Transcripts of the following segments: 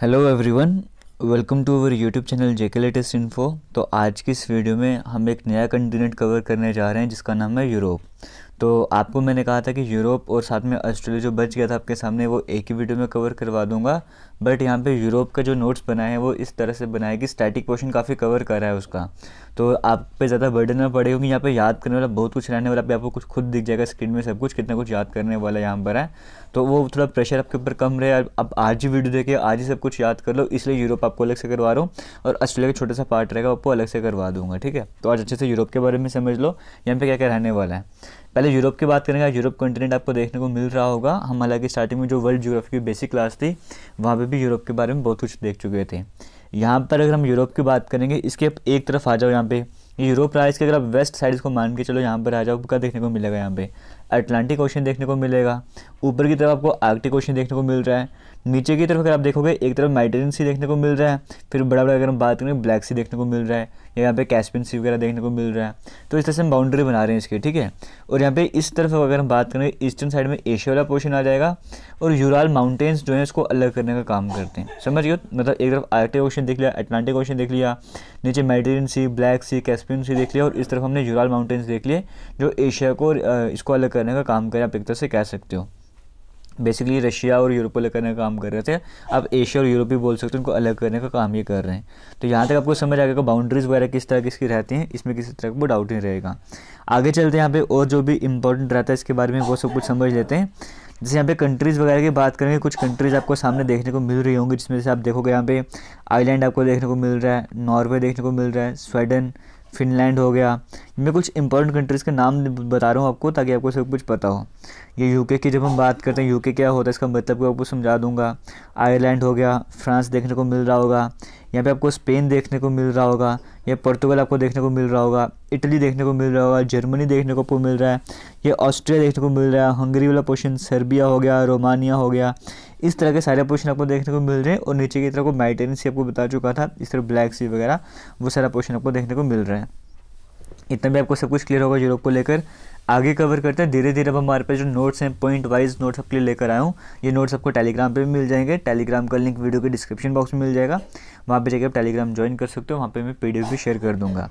Hello everyone, welcome to our YouTube channel JK latest info. तो आज की इस वीडियो में हम एक नया कंटिनेंट कवर करने जा रहे हैं जिसका नाम है यूरोप। तो आपको मैंने कहा था कि यूरोप और साथ में ऑस्ट्रेलिया जो बच गया था आपके सामने वो एक ही वीडियो में कवर करवा दूंगा, बट यहाँ पे यूरोप का जो नोट्स बनाए हैं वो इस तरह से बनाए कि स्टैटिक पोर्शन काफ़ी कवर कर रहा है उसका, तो आप पे ज़्यादा बर्डन ना पड़े क्योंकि यहाँ पे याद करने वाला बहुत कुछ रहने वाला है। आपको कुछ खुद दिख जाएगा स्क्रीन में, सब कुछ कितना कुछ याद करने वाला यहाँ पर है, तो वो थोड़ा प्रेशर आपके ऊपर कम रहे। आप आज ही वीडियो देखे आज ही सब कुछ याद कर लो, इसलिए यूरोप आपको अलग से करवा रहा हूँ और ऑस्ट्रेलिया का छोटा सा पार्ट रहेगा आपको अलग से करवा दूँगा। ठीक है, तो आज अच्छे से यूरोप के बारे में समझ लो, यहाँ पर क्या क्या रहने वाला है। पहले यूरोप की बात करेंगे। यूरोप कंटिनेंट आपको देखने को मिल रहा होगा, हम हालांकि स्टार्टिंग में जो वर्ल्ड ज्योग्राफी की बेसिक क्लास थी वहाँ पे भी यूरोप के बारे में बहुत कुछ देख चुके थे। यहाँ पर अगर हम यूरोप की बात करेंगे, इसके आप एक तरफ आ जाओ, यहाँ पे यूरोप राइज के अगर आप वेस्ट साइड को मान के चलो यहाँ पर आ जाओ, क्या देखने को मिलेगा, यहाँ पे अटलांटिक ओशन देखने को मिलेगा। ऊपर की तरफ आपको आर्कटिक ओशन देखने को मिल रहा है। नीचे की तरफ अगर आप देखोगे एक तरफ मेडिटेरेनियन सी देखने को मिल रहा है, फिर बड़ा बड़ा अगर हम बात करें ब्लैक सी देखने को मिल रहा है, या यहाँ पे कैस्पियन सी वगैरह देखने को मिल रहा है। तो इस तरह से हम बाउंड्री बना रहे हैं इसकी। ठीक है, और यहाँ पे इस तरफ अगर हम बात करें ईस्टर्न साइड में एशिया वाला पोर्शन आ जाएगा, और यूराल माउंटेन्स जो है इसको अलग करने का काम करते हैं, समझ गए। मतलब एक तरफ आर्कटिक ओशन देख लिया, अटलांटिक ओशन देख लिया, नीचे Mediterranean sea, black sea, Caspian sea देख लिया, और इस तरफ हमने यूराल माउंटेन्स देख लिए जो एशिया को इसको अलग करने का काम करें। आप एक तरह से कह सकते हो बेसिकली रशिया और यूरोप अलग करने का काम कर रहे थे, आप एशिया और यूरोप भी बोल सकते हो, उनको अलग करने का काम ये कर रहे हैं। तो यहाँ तक आपको समझ आ गया बाउंड्रीज़ वगैरह किस तरह किसकी रहती हैं, इसमें किसी तरह का डाउट नहीं रहेगा। आगे चलते हैं, यहाँ पे और जो भी इंपॉर्टेंट रहता है इसके बारे में वो सब कुछ समझ लेते हैं। जैसे यहाँ पे कंट्रीज़ वगैरह की बात करेंगे, कुछ कंट्रीज़ आपको सामने देखने को मिल रही होंगी, जिसमें से आप देखोगे यहाँ पे आइलैंड आपको देखने को मिल रहा है, नॉर्वे देखने को मिल रहा है, स्वीडन, फिनलैंड हो गया। मैं कुछ इंपॉर्टेंट कंट्रीज़ के नाम बता रहा हूँ आपको ताकि आपको सब कुछ पता हो। ये यूके की जब हम बात करते हैं, यूके क्या होता है इसका मतलब आपको समझा दूंगा। आयरलैंड हो गया, फ्रांस देखने को मिल रहा होगा, यहाँ पे आपको स्पेन देखने को मिल रहा होगा, या पुर्तगाल आपको देखने को मिल रहा होगा, इटली देखने को मिल रहा होगा, जर्मनी देखने को आपको मिल रहा है, ये ऑस्ट्रिया देखने को मिल रहा है, हंगरी वाला पोर्शन, सर्बिया हो गया, रोमानिया हो गया, इस तरह के सारे पोर्शन आपको देखने को मिल रहे हैं। और नीचे की तरफ को मेडिटेरेनियन सी आपको बता चुका था, इस तरह ब्लैक सी वगैरह वो सारा पोर्शन आपको देखने को मिल रहा है। इतना भी आपको सब कुछ क्लियर होगा यूरोप को लेकर। आगे कवर करते हैं धीरे धीरे। अब हमारे पास जो नोट्स हैं पॉइंट वाइज नोट्स आपके लिए लेकर आया हूँ, ये नोट्स आपको टेलीग्राम पे भी मिल जाएंगे। टेलीग्राम का लिंक वीडियो के डिस्क्रिप्शन बॉक्स में मिल जाएगा, वहाँ पे जाकर आप टेलीग्राम ज्वाइन कर सकते हो, वहाँ पे मैं पीडीएफ भी शेयर कर दूँगा।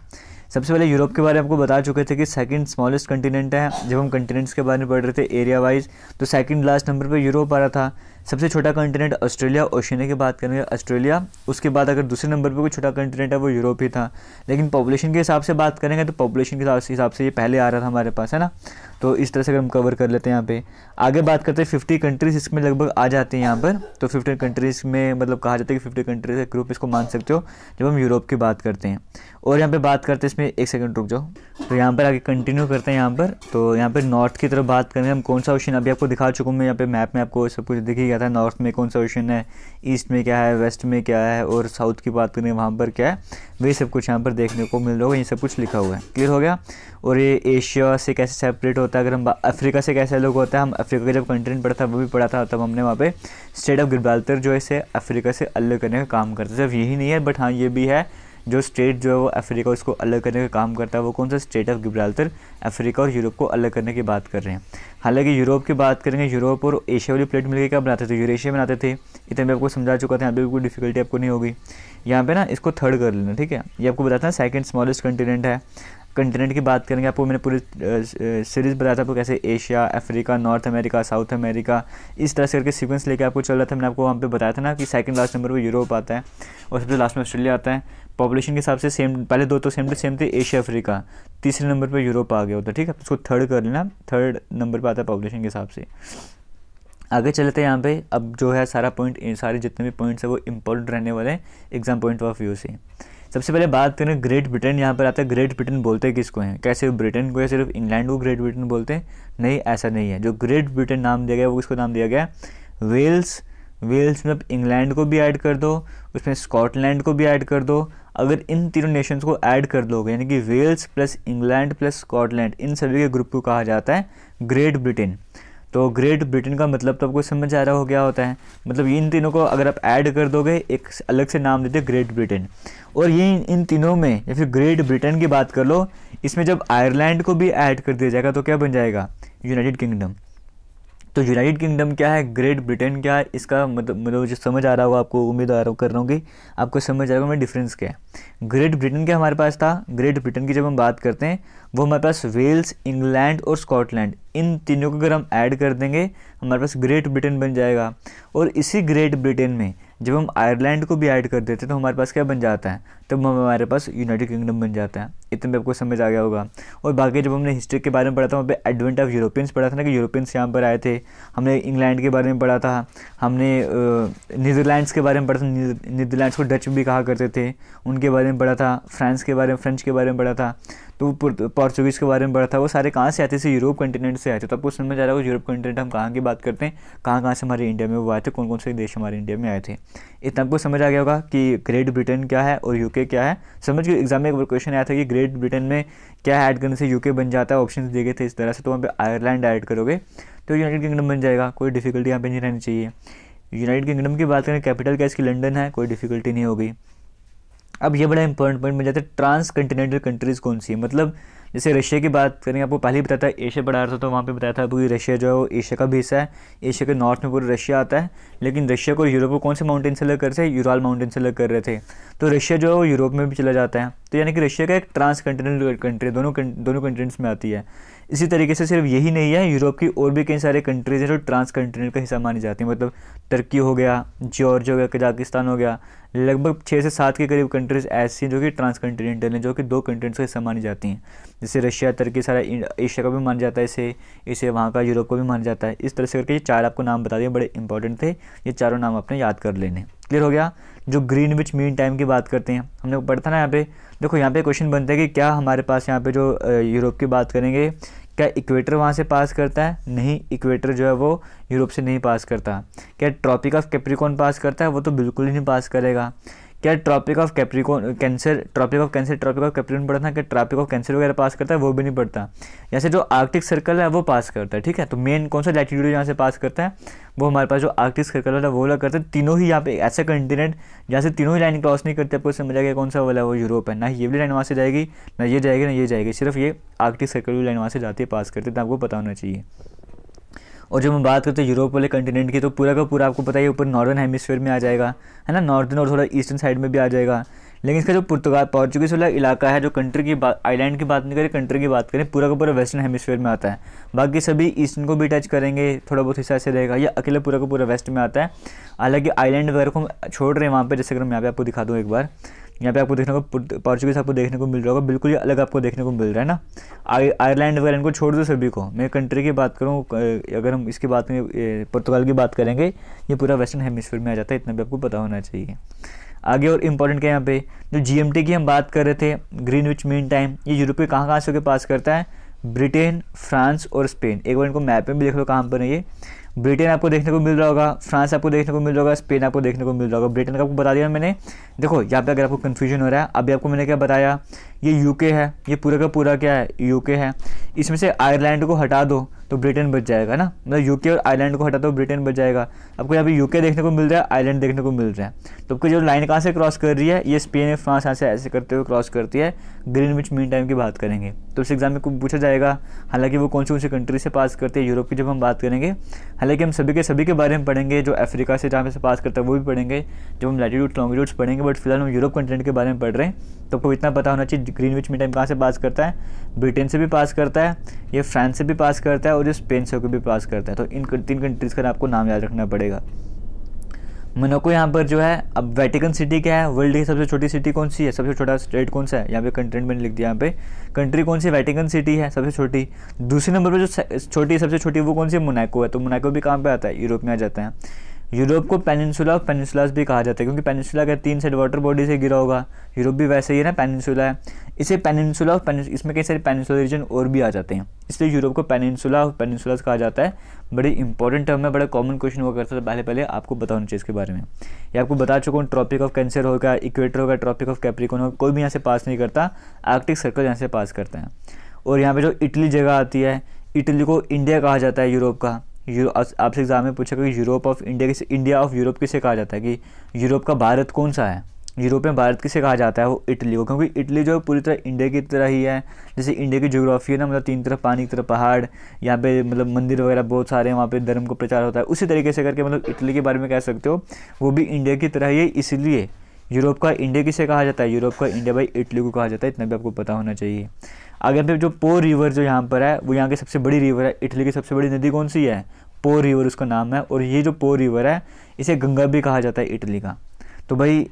सबसे पहले यूरोप के बारे में आपको बता चुके थे कि सेकंड स्मॉलेस्ट कंटिनेंट है। जब हम कंटिनेंट्स के बारे में पढ़ रहे थे एरिया वाइज, तो सेकंड लास्ट नंबर पे यूरोप आ रहा था। सबसे छोटा कंटिनेंट ऑस्ट्रेलिया, ओशिनिया की बात करेंगे ऑस्ट्रेलिया, उसके बाद अगर दूसरे नंबर पे कोई छोटा कंटिनेंट है वो यूरोप ही था। लेकिन पॉपुलेशन के हिसाब से बात करेंगे तो पॉपुलेशन के हिसाब से ये पहले आ रहा था हमारे पास, है ना। तो इस तरह से अगर हम कवर कर लेते हैं। यहाँ पे आगे बात करते हैं 50 कंट्रीज़ इसमें लगभग आ जाती हैं यहाँ पर। तो 50 कंट्रीज़ में मतलब कहा जाता है कि 50 कंट्रीज़ का ग्रुप इसको मान सकते हो जब हम यूरोप की बात करते हैं। और यहाँ पे बात करते हैं इसमें, एक सेकंड रुक जाओ, तो यहाँ पर आगे कंटिन्यू करते हैं। यहाँ पर तो यहाँ पर नॉर्थ की तरफ बात करेंगे हम, कौन सा ओशन अभी आपको दिखा चुका हूँ मैं, यहाँ पे मैप में आपको सब कुछ दिख ही गया था। नॉर्थ में कौन सा ओशन है, ईस्ट में क्या है, वेस्ट में क्या है, और साउथ की बात करेंगे वहाँ पर क्या है, वही सब कुछ यहाँ पर देखने को मिल रहा होगा। ये सब कुछ लिखा हुआ है, क्लियर हो गया। और ये एशिया से कैसे सेपरेट होता है, अगर हम अफ्रीका से कैसे लोग होता है, हम अफ्रीका का जब कंटिनेंट पढ़ा था वो भी पढ़ा था, तब हमने वहाँ पे स्टेट ऑफ गिब्राल्टर जो है इसे अफ्रीका से अलग करने का काम करता है। सिर्फ यही नहीं है बट हाँ ये भी है, जो स्टेट जो है वो अफ्रीका उसको अलग करने का काम करता है। वो कौन सा, स्टेट ऑफ गिब्राल्टर। अफ्रीका और यूरोप को अलग करने की बात कर रहे हैं। हालांकि यूरोप की बात करेंगे, यूरोप और एशिया वाली प्लेट मिलकर क्या बनाते थे, यूरेशिया बनाते थे। इतने में आपको समझा चुका था, यहाँ पर कोई डिफिकल्टी आपको नहीं होगी। यहाँ पे ना इसको थर्ड कर लेना, ठीक है। ये आपको बताता है सेकंड स्मॉलेस्ट कंटिनेंट है। कंटिनेंट की बात करेंगे, आपको मैंने पूरी सीरीज़ बताया था आपको कैसे Asia, Africa, North America, South America, इस तरह से करके सीक्वेंस लेके आपको चल रहा था। मैंने आपको वहाँ पे बताया था ना कि सेकंड लास्ट नंबर पर यूरोप आता है और सबसे लास्ट में ऑस्ट्रेलिया आता है। पॉपुलेशन के हिसाब से सेम, पहले दो तो सेम टू सेम थे, एशिया अफ्रीका, तीसरे नंबर पर यूरोप आ गया होता, ठीक है। उसको थर्ड कर लेना, थर्ड नंबर पर आता है पॉपुलेशन के हिसाब से। आगे चलते हैं। यहाँ पे अब जो है सारा पॉइंट, सारे जितने भी पॉइंट्स हैं वो इंपॉर्टेंट रहने वाले हैं एग्जाम पॉइंट ऑफ व्यू से। सबसे पहले बात करें ग्रेट ब्रिटेन, यहाँ पर आता है। ग्रेट ब्रिटेन बोलते हैं किसको हैं, क्या सिर्फ ब्रिटेन को या सिर्फ इंग्लैंड को ग्रेट ब्रिटेन बोलते हैं? नहीं, ऐसा नहीं है। जो ग्रेट ब्रिटेन नाम दिया गया वो किसको नाम दिया गया, वेल्स। वेल्स में आप इंग्लैंड को भी ऐड कर दो, उसमें स्कॉटलैंड को भी ऐड कर दो। अगर इन तीनों नेशंस को ऐड कर दोगे यानी कि Wales plus England plus Scotland, इन सभी के ग्रुप को कहा जाता है ग्रेट ब्रिटेन। तो ग्रेट ब्रिटेन का मतलब तो आपको समझ आ रहा हो क्या होता है, मतलब इन तीनों को अगर आप ऐड कर दोगे एक अलग से नाम देते ग्रेट ब्रिटेन। और ये इन तीनों में या फिर ग्रेट ब्रिटेन की बात कर लो, इसमें जब आयरलैंड को भी ऐड कर दिया जाएगा तो क्या बन जाएगा, यूनाइटेड किंगडम। तो यूनाइटेड किंगडम क्या है, ग्रेट ब्रिटेन क्या है, इसका मतलब जो समझ आ रहा होगा आपको, उम्मीद आ रहा कर रहा हूँ कि आपको समझ आ रहा होगा मैं डिफरेंस क्या है। ग्रेट ब्रिटेन क्या हमारे पास था, ग्रेट ब्रिटेन की जब हम बात करते हैं वो हमारे पास वेल्स, इंग्लैंड और स्कॉटलैंड, इन तीनों को अगर हम ऐड कर देंगे हमारे पास ग्रेट ब्रिटेन बन जाएगा। और इसी ग्रेट ब्रिटेन में जब हम आयरलैंड को भी ऐड कर देते हैं तो हमारे पास क्या बन जाता है, तब हमारे पास यूनाइटेड किंगडम बन जाता है। इतने में आपको समझ आ गया होगा। और बाकी जब हमने हिस्ट्री के बारे में पढ़ा था वहाँ पे एडवेंट ऑफ यूरोपियंस पढ़ा था ना, कि यूरोपियंस यहाँ पर आए थे, हमने इंग्लैंड के बारे में पढ़ा था, हमने नीदरलैंड्स के बारे में पढ़ा था, नीदरलैंड्स को डच भी कहा करते थे, उनके बारे में पढ़ा था, फ्रेंच के बारे में पढ़ा था, तो पोर्चुगीज़ के बारे में पढ़ा था। वो सारे कहाँ से आते थे, यूरोप कॉन्टिनेंट से आए थे। तो आपको समझ आ रहा होगा यूरोप कॉन्टिनेंट हम कहाँ की बात करते हैं, कहाँ से हमारे इंडिया में वो आए थे, कौन कौन से देश हमारे इंडिया में आए थे। इतना आपको समझ आ गया होगा कि ग्रेट ब्रिटेन क्या है और यूके क्या है। समझ गए, एग्जाम में एक बार क्वेश्चन आया था कि ग्रेट ब्रिटेन में क्या ऐड करने से यूके बन जाता है, ऑप्शन दिए गए थे इस तरह से। तो वहाँ पर आयरलैंड ऐड करोगे तो यूनाइटेड किंगडम बन जाएगा, कोई डिफिकल्टी यहाँ पर नहीं रहनी चाहिए। यूनाइटेड किंगडम की बात करें, कैपिटल क्या इसकी लंदन है, कोई डिफिकल्टी नहीं होगी। अब ये बड़ा इंपॉर्टेंट पॉइंट बन जाता है, ट्रांस कंटिनेंटल कंट्रीज़ कौन सी है। मतलब जैसे रशिया की बात करेंगे, आपको पहले ही बताया था एशिया पढ़ा रहा था, तो वहाँ पे बताया था आपको कि रशिया जो है वो एशिया का भी हिस्सा है, एशिया के नॉर्थ में पूरा रशिया आता है। लेकिन रशिया को यूरोप को कौन से माउंटेन से अलग कर रहे थे, यूराल माउंटेन से अलग कर रहे थे, तो रशिया जो है वो यूरोप में भी चला जाता है। तो यानी कि रशिया का एक ट्रांस कंटिनेंटल कंट्री दोनों कंटिनेंट्स में आती है। इसी तरीके से सिर्फ यही नहीं है, यूरोप की और भी कई सारे कंट्रीज़ हैं जो ट्रांस कंटिनेंट का हिस्सा मानी जाती है। मतलब तुर्की हो गया, जॉर्जिया हो गया, कजाकिस्तान हो गया, लगभग 6 से 7 के करीब कंट्रीज़ ऐसी हैं जो कि ट्रांस कंटिनेंटल हैं, जो कि 2 कंट्रीज़ का हिस्सा मानी जाती हैं। जैसे रशिया, तुर्की सारा एशिया का भी माना जाता है, इसे वहाँ का यूरोप को भी माना जाता है। इस तरह से करके ये 4 आपको नाम बता दिए, बड़े इंपॉर्टेंट थे ये चारों नाम, आपने याद कर लेने। क्लियर हो गया। जो ग्रीनविच मीन टाइम की बात करते हैं, हमने पढ़ा था ना यहाँ पे, देखो यहाँ पे क्वेश्चन बनता है कि क्या हमारे पास यहाँ पे जो यूरोप की बात करेंगे, क्या इक्वेटर वहाँ से पास करता है, नहीं, इक्वेटर जो है वो यूरोप से नहीं पास करता। क्या ट्रॉपिक ऑफ कैप्रिकॉन पास करता है, वो तो बिल्कुल ही नहीं पास करेगा। क्या tropic of Capricorn, Cancer, tropic of Capricorn पढ़ा था, क्या ट्रॉपिक ऑफ कैंसर वगैरह पास करता है, वो भी नहीं पढ़ता। जैसे जो आर्कटिक सर्कल है वो पास करता है, ठीक है। तो मेन कौन सा लैटिट्यूड यहाँ से पास करता है, वो हमारे पास जो आर्कटिक सर्कल वाला वो वाला करते हैं। तीनों ही यहाँ पे ऐसा कंटिनेंट जहाँ से तीनों ही लाइन क्रॉस नहीं करते, आपको समझ आएगा कौन सा वाला वो यूरोप है। ना ये वाली लाइन वहाँ से जाएगी, ना ये जाएगी, ना ये जाएगी, सिर्फ ये आर्कटिक सर्कल वाली लाइन वहाँ से जाती है, पास करते हैं, तो आपको पता होना चाहिए। और जब हम बात करते हैं यूरोप वाले कंटिनेंट की, तो पूरा का पूरा आपको पता है ऊपर नॉर्दर्न हेमिस्फीयर में आ जाएगा, है ना, नॉर्दर्न और थोड़ा ईस्टर्न साइड में भी आ जाएगा। लेकिन इसका जो पोर्चुगीज़ वाला इलाका है, जो कंट्री की बात, आइलैंड की बात नहीं करें, कंट्री की बात करें, पूरा का पूरा वेस्टर्न हेमिस्फीयर में आता है। बाकी सभी ईस्टर्न को भी टच करेंगे, थोड़ा बहुत हिस्सा ऐसे रहेगा, या अकेले पूरा का पूरा वेस्ट में आता है। हालांकि आइलैंड वगैरह को हम छोड़ रहे हैं वहाँ पर, जैसे अगर मैं यहाँ पे आपको दिखा दूँ एक बार, यहाँ पे आपको देखने को पोर्चुगीज़ आपको देखने को मिल रहा होगा, बिल्कुल ही अलग आपको देखने को मिल रहा है ना। आयरलैंड वगैरह को छोड़ दो सभी को, मैं कंट्री की बात करूँ, अगर हम इसकी बात करें, पुर्तगाल की बात करेंगे, ये पूरा वेस्टर्न हेमिस्फीयर में आ जाता है, इतना भी आपको पता होना चाहिए। आगे और इम्पोर्टेंट क्या है, यहाँ पे जो जीएमटी की हम बात कर रहे थे, ग्रीनविच मीन टाइम, ये यूरोप के कहाँ कहाँ से होकर पास करता है, ब्रिटेन, फ्रांस और स्पेन। एक बार इनको मैप में भी देख लो कहाँ पर है ये। ब्रिटेन आपको देखने को मिल रहा होगा, फ्रांस आपको देखने को मिल रहा होगा, स्पेन आपको देखने को मिल रहा होगा। ब्रिटेन का आपको बता दिया मैंने। देखो यहाँ पे अगर आपको कन्फ्यूजन हो रहा है, अभी आपको मैंने क्या बताया, ये यूके है, ये पूरा का पूरा क्या है, यूके है। इसमें से आयरलैंड को हटा दो तो ब्रिटेन बच जाएगा ना, मतलब यूके और आयरलैंड को हटा दो ब्रिटेन बच जाएगा। आपको यहाँ पे यूके देखने को मिल रहा है, आयरलैंड देखने को मिल रहा है, तो आपको जो लाइन कहाँ से क्रॉस कर रही है, ये स्पेन और फ्रांस यहाँ से ऐसे करते हुए क्रॉस करती है। ग्रीनविच मीन टाइम की बात करेंगे तो इस एग्जाम में कुछ पूछा जाएगा, हालांकि वो कौन सी कंट्री से पास करते हैं। यूरोप की जब हम बात करेंगे, हालांकि हम सभी के बारे में पढ़ेंगे, जो अफ्रीका से जहाँ से पास करता है वो भी पढ़ेंगे, जब हम लैटिट्यूड लॉन्गिट्यूड्स पढ़ेंगे, बट फिलहाल हम यूरोप कॉन्टिनेंट के बारे में पढ़ रहे हैं। तो आपको इतना पता होना चाहिए ग्रीनविच मीन टाइम कहाँ से पास करता है, ब्रिटेन से भी पास करता है, ये फ्रांस से भी पास करता है, और जो स्पेन से होकर भी पास करता है। तो इन 3 कंट्रीज़ का आपको नाम याद रखना पड़ेगा। मोनाको यहाँ पर जो है। अब वेटिकन सिटी क्या है, वर्ल्ड की सबसे छोटी सिटी कौन सी है, सबसे छोटा स्टेट कौन सा है, यहाँ पे कंटिनेंट मैंने लिख दिया। यहाँ पे कंट्री कौन सी है, वेटिकन सिटी है सबसे छोटी। दूसरे नंबर पर जो छोटी सबसे छोटी वो कौन सी है, मोनाको है। तो मोनाको भी कहाँ पे आता है, यूरोप में आ जाता है। यूरोप को पेनिनसुला, पेनिनसुलास भी कहा जाता है, क्योंकि पेनिनसुला का 3 साइड वाटर बॉडी से घिरा होगा। यूरोप भी वैसे ही है ना, पेनिनसुला है, इसे पेनिनसुला, इसमें कई सारे पेनिनसुला रीजन और भी आ जाते हैं, इसलिए यूरोप को पेनिनसुला और पेनिनसुलास कहा जाता है। बड़ी इंपॉर्टेंट टर्म है, बड़ा कॉमन क्वेश्चन हुआ करता था पहले, आपको पता होना चाहिए इसके बारे में। ये आपको बता चुका हूँ, ट्रॉपिक ऑफ कैंसर होगा, इक्वेटर होगा, ट्रॉपिक ऑफ कैप्रिकॉन होगा, कोई भी यहाँ से पास नहीं करता, आर्कटिक सर्कल यहाँ से पास करता है। और यहाँ पर जो इटली जगह आती है, इटली को इंडिया कहा जाता है यूरोप का। आपसे एग्जाम में पूछा कि Europe of India, India of Europe किसे कहा जाता है, कि यूरोप का भारत कौन सा है, यूरोप में भारत किसे कहा जाता है, वो इटली को, क्योंकि इटली जो है पूरी तरह इंडिया की तरह ही है। जैसे इंडिया की ज्योग्राफी है ना, मतलब तीन तरफ पानी, एक तरफ पहाड़, यहाँ पे मतलब मंदिर वगैरह बहुत सारे हैं, वहाँ पे धर्म का प्रचार होता है। उसी तरीके से करके मतलब इटली के बारे में कह सकते हो, वो भी इंडिया की तरह ही है। इसीलिए यूरोप का इंडिया किसे कहा जाता है, यूरोप का इंडिया भाई इटली को कहा जाता है, इतना भी आपको पता होना चाहिए। आगे पे जो पो रिवर जो यहाँ पर है, वो यहाँ की सबसे बड़ी रिवर है। इटली की सबसे बड़ी नदी कौन सी है, पो रिवर उसका नाम है। और ये जो पो रिवर है, इसे गंगा भी कहा जाता है इटली का। तो भाई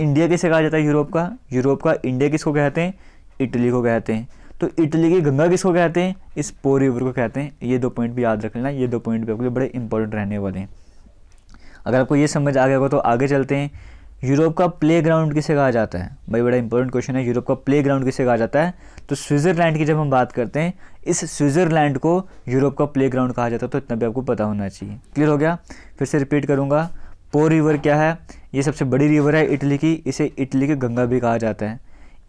इंडिया किसे कहा जाता है, यूरोप का, यूरोप का इंडिया किसको कहते हैं, इटली को कहते हैं। तो इटली की गंगा किसको कहते हैं, इस पो रिवर को कहते हैं। ये दो पॉइंट भी याद रख लेना, ये दो पॉइंट भी आपके लिए बड़े इंपॉर्टेंट रहने वाले हैं। अगर आपको ये समझ आ गया होगा तो आगे चलते हैं। यूरोप का प्लेग्राउंड किसे कहा जाता है, भाई बड़ा इंपॉर्टेंट क्वेश्चन है, यूरोप का प्लेग्राउंड किसे कहा जाता है। तो स्विट्ज़रलैंड की जब हम बात करते हैं, इस स्विट्ज़रलैंड को यूरोप का प्लेग्राउंड कहा जाता है। तो इतना भी आपको पता होना चाहिए। क्लियर हो गया। फिर से रिपीट करूँगा, पो रिवर क्या है, ये सबसे बड़ी रिवर है इटली की, इसे इटली की गंगा भी कहा जाता है।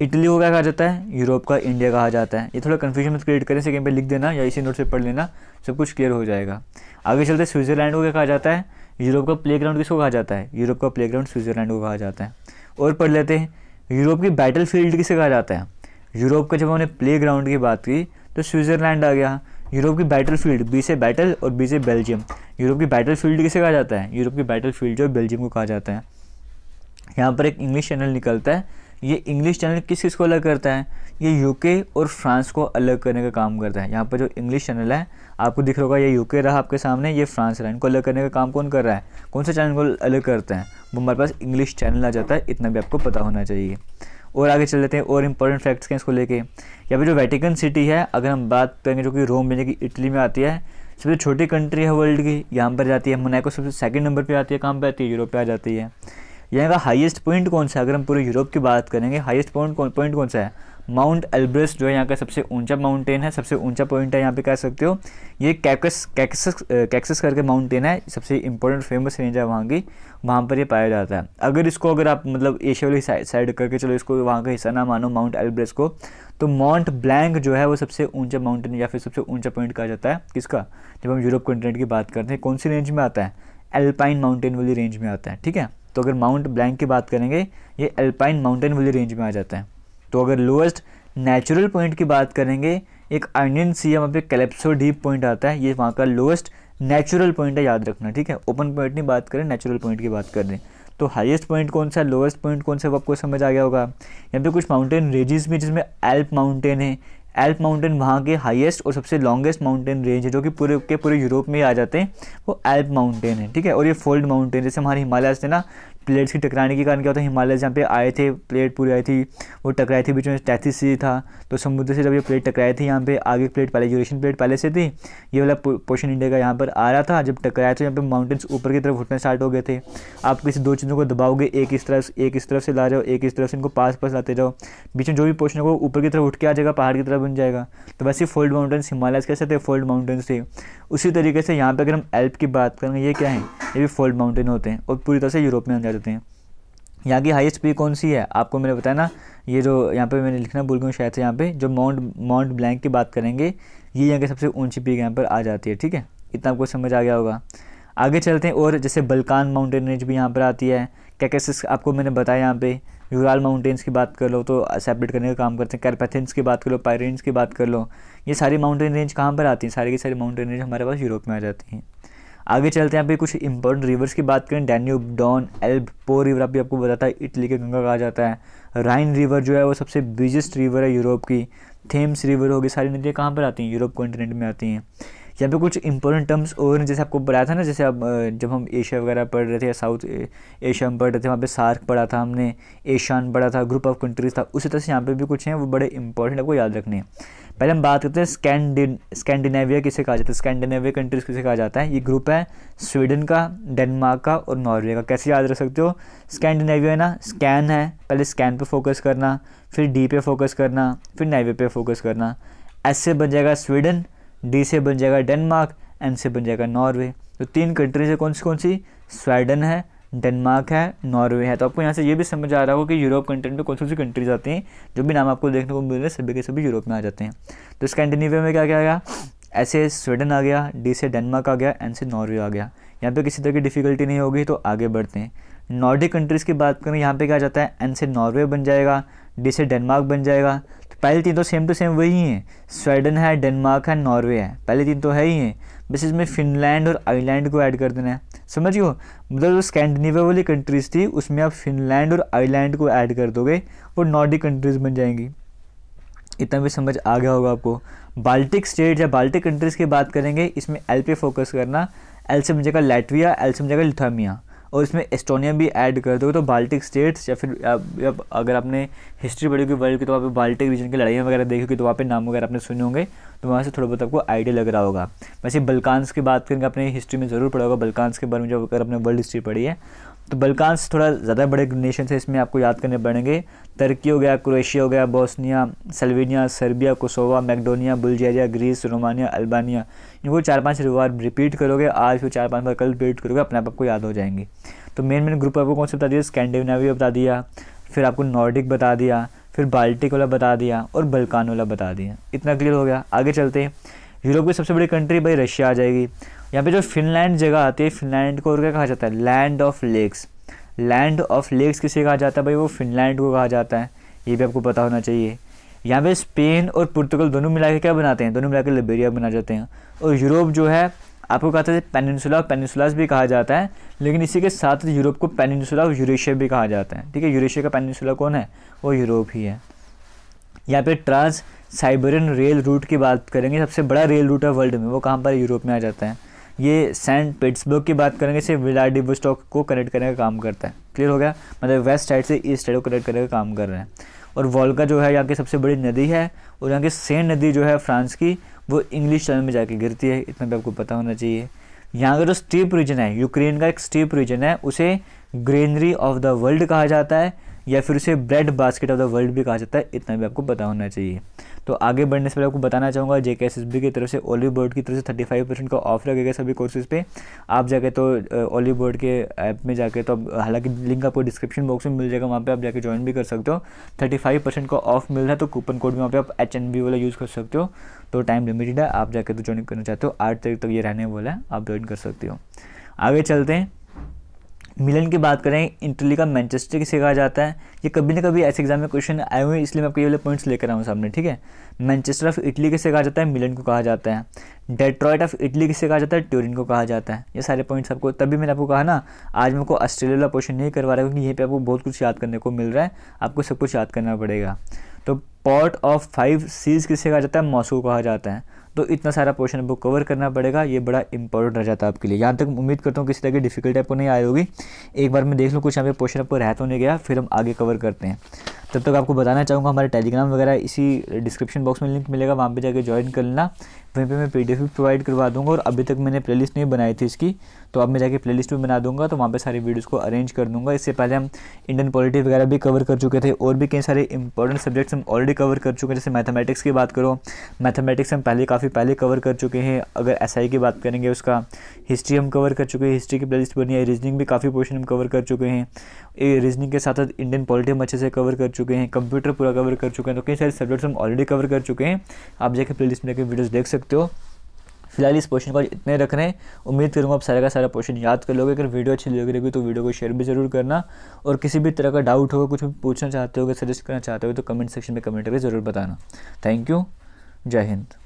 इटली को क्या कहा जाता है, यूरोप का इंडिया कहा जाता है। ये थोड़ा कन्फ्यूजन मत क्रिएट करें, इसे कहीं पे लिख देना या इसी नोट से पढ़ लेना, सब कुछ क्लियर हो जाएगा। आगे चलते, स्विट्ज़रलैंड को क्या कहा जाता है, यूरोप का प्लेग्राउंड किसको कहा जाता है, यूरोप का प्लेग्राउंड स्विट्ज़रलैंड को कहा जाता है। और पढ़ लेते हैं, यूरोप की बैटलफील्ड किसे कहा जाता है। यूरोप का जब हमने प्लेग्राउंड की बात की तो स्विट्ज़रलैंड आ गया। यूरोप की बैटलफील्ड, बी से बैटल और बी से बेल्जियम, यूरोप की बैटलफील्ड किसे कहा जाता है, यूरोप की बैटलफील्ड जो बेल्जियम को कहा जाता है। यहाँ पर एक इंग्लिश चैनल निकलता है, ये इंग्लिश चैनल किस चीज़ को अलग करता है, ये यूके और फ्रांस को अलग करने का काम करता है। यहाँ पर जो इंग्लिश चैनल है आपको दिख रहा होगा, ये यूके रहा आपके सामने, ये फ्रांस रहा। इनको अलग करने का काम कौन कर रहा है, कौन सा चैनल को अलग करता है, वो हमारे पास इंग्लिश चैनल आ जाता है। इतना भी आपको पता होना चाहिए। और आगे चल लेते हैं, और इम्पोर्टेंट फैक्ट्स के इसको लेके। यहाँ पर जो वेटिकन सिटी है, अगर हम बात करेंगे, जो कि रोम यानी कि इटली में आती है, सबसे छोटी कंट्री है वर्ल्ड की, यहाँ पर जाती है। मोनाको सबसे सेकंड नंबर पे आती है, कहाँ पे आती है, यूरोप पे आ जाती है। यहाँ का हाईएस्ट पॉइंट कौन सा है, अगर हम पूरे यूरोप की बात करेंगे, हाईएस्ट पॉइंट कौन सा है, माउंट एल्ब्रस जो है यहाँ का सबसे ऊंचा माउंटेन है, सबसे ऊंचा पॉइंट है। यहाँ पे कह सकते हो ये कैक्सस करके माउंटेन है, सबसे इंपॉर्टेंट फेमस रेंज है वहाँ की, वहाँ पर ये पाया जाता है। अगर इसको अगर आप मतलब एशिया वाली साइड करके चलो, इसको वहाँ का हिस्सा ना मानो माउंट एल्ब्रस को, तो माउंट ब्लैंक जो है वो सबसे ऊंचा माउंटेन या फिर सबसे ऊंचा पॉइंट कहा जाता है। किसका, जब हम यूरोप कॉन्टिनेंट की बात करते हैं, कौन सी रेंज में आता है, एल्पाइन माउंटेन वाली रेंज में आता है। ठीक है, तो अगर माउंट ब्लैंक की बात करेंगे, ये एल्पाइन माउंटेन वाली रेंज में आ जाता है। तो अगर लोएस्ट नेचुरल पॉइंट की बात करेंगे, एक आर्नियन सी है, वहाँ पे कैलेप्सो डीप पॉइंट आता है, ये वहाँ का लोएस्ट नेचुरल पॉइंट है, याद रखना। ठीक है, ओपन पॉइंट नहीं बात करें, नेचुरल पॉइंट की बात करें। तो हाईएस्ट पॉइंट कौन सा है, लोएस्ट पॉइंट कौन सा है, आपको समझ आ गया होगा। यहाँ पे कुछ माउंटेन रेंजेस भी, जिसमें एल्प माउंटेन है, एल्प माउंटेन वहाँ के हाईएस्ट और सबसे लॉन्गेस्ट माउंटेन रेंज है, जो कि पूरे के पूरे यूरोप में आ जाते हैं, वो एल्प माउंटेन है। ठीक है, और ये फोल्ड माउंटेन, जैसे हमारे हिमालयस थे ना, प्लेट्स की टकराने के कारण क्या होता है, हिमालयस जहाँ पे आए थे, प्लेट पूरी आई थी, वो टकराई थी, बीच में टैथिस सी था, तो समुद्र से जब ये प्लेट टकराई थी, यहाँ पे आगे प्लेट पहले, यूरेशियन प्लेट पहले से थी, ये वाला पोर्शन इंडिया का यहाँ पर आ रहा था, जब टकराया तो यहाँ पे माउंटेन्स ऊपर की तरफ उठना स्टार्ट हो गए थे। आप किसी दो चीज़ों को दबाओगे, एक इस तरफ से ला जाओ, एक इस तरफ से, इनको पास लाते जाओ, बीच में जो भी पोर्शन को ऊपर की तरफ उठ के आ जाएगा, पहाड़ की तरफ बन जाएगा। तो वैसे फोल्ड माउंटेन्स हिमालयस कैसे थे, फोल्ड माउंटेन्स थे। उसी तरीके से यहाँ पर अगर हम एल्प की बात करेंगे, ये क्या है, ये भी फोल्ड माउंटेन होते हैं और पूरी तरह से यूरोप में आ जाते हैं। यहाँ की हाईएस्ट पीक कौन सी है, आपको मैंने बताया ना, ये जो यहाँ पे मैंने लिखना भूल गया शायद से, यहाँ पे जो माउंट ब्लैंक की बात करेंगे, ये यहाँ की सबसे ऊंची पीक यहाँ पर आ जाती है। ठीक है, इतना आपको समझ आ गया होगा। आगे चलते हैं, और जैसे बल्कान माउंटेन रेंज भी यहाँ पर आती है, कैकेसिस आपको मैंने बताया, यहाँ पे यूराल माउंटेन्स की बात कर लो तो सेपरेट करने का काम करते हैं, कार्पेथियंस की बात कर लो, पायरेन्स की बात कर लो, ये सारी माउंटेन रेंज कहाँ पर आती हैं, सारी की सारी माउंटेन रेंज हमारे पास यूरोप में आ जाती हैं। आगे चलते हैं, यहाँ पे कुछ इंपॉर्टेंट रिवर्स की बात करें, Danube, Don, Elbe, Po river आप भी आपको बताता है इटली के गंगा कहा जाता है। राइन रिवर जो है वो सबसे बिगेस्ट रिवर है यूरोप की। थेम्स रिवर होगी, सारी नदियाँ कहाँ पर आती हैं, यूरोप कॉन्टिनेंट में आती हैं। यहाँ पे कुछ इंपॉर्टेंट टर्म्स और जैसे आपको बताया था ना, जैसे आप जब हम एशिया वगैरह पढ़ रहे थे या साउथ एशिया में पढ़ रहे थे, वहाँ पे सार्क पढ़ा था हमने, एशियान पढ़ा था, ग्रुप ऑफ कंट्रीज था, उसी तरह से यहाँ पे भी कुछ हैं, वो बड़े इंपॉर्टेंट आपको याद रखने हैं। पहले हम बात करते हैं स्कैंडिनेविया किसे कहा जाता है, स्कैंडिनेविया कंट्रीज किसे कहा जाता है। ये ग्रुप है स्वीडन का, डेनमार्क का और नॉर्वे का। कैसे याद रख सकते हो, स्कैंडिनेविया है ना, स्कैन है, पहले स्कैन पे फोकस करना, फिर डी पे फोकस करना, फिर नेवे पे फोकस करना। एस से बन जाएगा स्वीडन, डी से बन जाएगा डेनमार्क, एन से बन जाएगा नॉर्वे। तो तीन कंट्रीज है कौन सी, स्वीडन है, डेनमार्क है, नॉर्वे है। तो आपको यहाँ से ये भी समझ आ रहा होगा कि यूरोप कंट्री में कौन सी कंट्रीज आती हैं, जो भी नाम आपको देखने को मिल रहे हैं सभी के सभी यूरोप में आ जाते हैं। तो स्कैंडिनेविया में क्या क्या आया, एस से स्वीडन आ गया, डी से डेनमार्क आ गया, एन से नॉर्वे आ गया। यहाँ पर किसी तरह की डिफिकल्टी नहीं होगी, तो आगे बढ़ते हैं। नॉर्डिक कंट्रीज़ की बात करें, यहाँ पे क्या जाता है, एन से नॉर्वे बन जाएगा, डी से डेनमार्क बन जाएगा। तो पहले तीन तो सेम टू सेम वही हैं, स्वीडन है, डेनमार्क है, नॉर्वे है, पहले तीन तो है ही हैं, बस इसमें फिनलैंड और आइलैंड को ऐड कर देना है। समझ गए हो, मतलब जो स्कैंडिनेविया वाली कंट्रीज़ थी उसमें आप फिनलैंड और आइलैंड को ऐड कर दोगे और नॉर्डिक कंट्रीज़ बन जाएंगी। इतना भी समझ आ गया होगा आपको। बाल्टिक स्टेट या बाल्टिक कंट्रीज़ की बात करेंगे, इसमें एल पे फोकस करना, एल से बन जाएगा लैटविया, एल से बन जाएगा लिथुआनिया, और इसमें एस्टोनिया भी ऐड कर दोगे तो बाल्टिक स्टेट्स। या फिर अगर आपने हिस्ट्री पढ़ी होगी वर्ल्ड की तो वहाँ पे बाल्टिक रीजन की लड़ाइयाँ वगैरह देखी होगी तो वहाँ पे नाम वगैरह आपने सुने होंगे, तो वहाँ से थोड़ा बहुत आपको आइडिया लग रहा होगा। वैसे बल्कान्स की बात करेंगे, अपने हिस्ट्री में ज़रूर पढ़ा होगा बल्कान्स के बारे में, जब अगर आपने वर्ल्ड हिस्ट्री पढ़ी है तो बल्कान्स थोड़ा ज़्यादा बड़े नेशन है, इसमें आपको याद करने पड़ेंगे। तुर्की हो गया, क्रोएशिया हो गया, Bosnia, Slovenia, Serbia, Kosovo, Macedonia, Bulgaria, Greece, Romania, Albania, इनको 4-5 बार रिपीट करोगे आज, फिर 4-5 बार कल रिपीट करोगे, अपने आप आपको याद हो जाएंगे। तो मेन ग्रुप आपको कौन से बता दिया, स्कैंडिनेविया बता दिया, फिर आपको नॉर्डिक बता दिया, फिर बाल्टिक वाला बता दिया और बल्कान वाला बता दिया। इतना क्लियर हो गया। आगे चलते हैं, यूरोप की सबसे बड़ी कंट्री भाई रशिया आ जाएगी। यहाँ पे जो फिनलैंड जगह आती है, फिनलैंड को और क्या कहा जाता है, land of lakes. Land of lakes किसे कहा जाता है भाई, वो फिनलैंड को कहा जाता है, ये भी आपको पता होना चाहिए। यहाँ पे स्पेन और पुर्तगाल दोनों मिला के क्या बनाते हैं, दोनों मिला के लाइबेरिया बना जाते हैं। और यूरोप जो है आपको कहते हैं पेनिनसुला, पेनिनसुलास भी कहा जाता है, लेकिन इसी के साथ यूरोप को पेनिनसुला और यूरेशिया भी कहा जाता है। ठीक है, यूरेशिया का पेनिनसुला कौन है, वो यूरोप ही है। यहाँ पे ट्रांस साइबेरियन रेल रूट की बात करेंगे, सबसे बड़ा रेल रूट है वर्ल्ड में, वो कहाँ पर, यूरोप में आ जाता है। ये सेंट पीटर्सबर्ग की बात करेंगे, इसे व्लादिवोस्तोक को कनेक्ट करने का काम करता है। क्लियर हो गया, मतलब वेस्ट साइड से ईस्ट साइड को कनेक्ट करने का काम कर रहे हैं। और वोल्गा जो है यहाँ की सबसे बड़ी नदी है, और यहाँ की सेन नदी जो है फ्रांस की, वो इंग्लिश चैनल में जाके गिरती है, इतना भी आपको पता होना चाहिए। यहाँ का जो स्टीप रीजन है, यूक्रेन का एक स्टीप रीजन है, उसे ग्रेनरी ऑफ द वर्ल्ड कहा जाता है, या फिर उसे bread basket of the world भी कहा जाता है, इतना भी आपको पता होना चाहिए। तो आगे बढ़ने से पहले आपको बताना चाहूँगा, जेकेएसएसबी की तरफ से ओलिवबोर्ड की तरफ से 35% का ऑफ लगेगा सभी कोर्सेज़ पे। आप जाके तो ओलिवबोर्ड के ऐप में जाके, तो हालांकि लिंक आपको डिस्क्रिप्शन बॉक्स में मिल जाएगा, वहाँ पे आप जाके ज्वाइन भी कर सकते हो। 35% का ऑफ मिल रहा है, तो कूपन कोड में वहाँ पे आप HNB वाला यूज़ कर सकते हो। तो टाइम लिमिटेड है, आप जाके तो ज्वाइन करना चाहते हो 8 तारीख तक ये रहने वाला है, आप ज्वाइन कर सकते हो। आगे चलते हैं, मिलन की बात करें, इटली का मैनचेस्टर किसे कहा जाता है। ये कभी ना कभी ऐसे एग्जाम में क्वेश्चन आए हुए हैं, इसलिए मैं आपको ये वाले पॉइंट्स लेकर आऊँ सामने। ठीक है, मैनचेस्टर ऑफ इटली किसे कहा जाता है, मिलन को कहा जाता है। डेट्रॉइट ऑफ इटली किसे कहा जाता है, ट्यूरिन को कहा जाता है। ये सारे पॉइंट्स आपको, तभी मैंने आपको कहा ना आज मेरे को ऑस्ट्रेलिया वाला क्वेश्चन नहीं करवा रहा, क्योंकि यहीं पर आपको बहुत कुछ याद करने को मिल रहा है, आपको सब कुछ याद करना पड़ेगा। तो पोर्ट ऑफ 5 सीज़ किसे कहा जाता है, मॉस्को कहा जाता है। तो इतना सारा पोर्शन आपको कवर करना पड़ेगा, ये बड़ा इंपॉर्टेंट रह जाता है आपके लिए। यहाँ तक उम्मीद करता हूँ किसी तरह की डिफिकल्टी आपको नहीं आई होगी। एक बार मैं देख लूँ कुछ यहाँ पे पोर्शन आपको रह तो नहीं गया, फिर हम आगे कवर करते हैं। तब तक आपको बताना चाहूँगा, हमारे टेलीग्राम वगैरह इसी डिस्क्रिप्शन बॉक्स में लिंक मिलेगा, वहाँ पर जाकर ज्वाइन कर लेना, वहीं पर मैं PDF भी प्रोवाइड करवा दूँगा। और अभी तक मैंने प्लेलिस्ट नहीं बनाई थी इसकी, तो अब मैं जाके प्लेलिस्ट भी बना दूँगा, तो वहाँ पर सारी वीडियोज़ को अरेंज कर दूँगा। इससे पहले हम इंडियन पॉलिटी वगैरह भी कवर कर चुके थे, और भी कई सारे इंपॉर्टेंट सब्जेक्ट्स हम ऑलरेडी कवर कर चुके हैं। जैसे मैथमेटिक्स की बात करो, मैथमेटिक्स हम पहले काफ़ी पहले कवर कर चुके हैं। अगर SI की बात करेंगे, उसका हिस्ट्री हम कवर कर चुके हैं, हिस्ट्री की प्लेलिस्ट बनी है। रीजनिंग भी काफ़ी पोर्शन हम कवर कर चुके हैं, रीजनिंग के साथ साथ इंडियन पॉलिटी हम अच्छे से कवर कर चुके हैं, कंप्यूटर पूरा कवर कर चुके हैं। तो कई सारे सब्जेक्ट्स हम ऑलरेडी कवर कर चुके हैं, आप जाके प्लेलिस्ट में जाकर वीडियोज़ देख सकते हो। फिलहाल इस पोर्शन को इतने रख रहे हैं, उम्मीद करूँगा आप सारा का सारा पोर्शन याद कर लोगे। अगर वीडियो अच्छी लग रही होगी तो वीडियो को शेयर भी जरूर करना, और किसी भी तरह का डाउट होगा, कुछ पूछना चाहते हो, सजेस्ट करना चाहते हो, तो कमेंट सेक्शन में कमेंट करके ज़रूर बताना। थैंक यू, जय हिंद।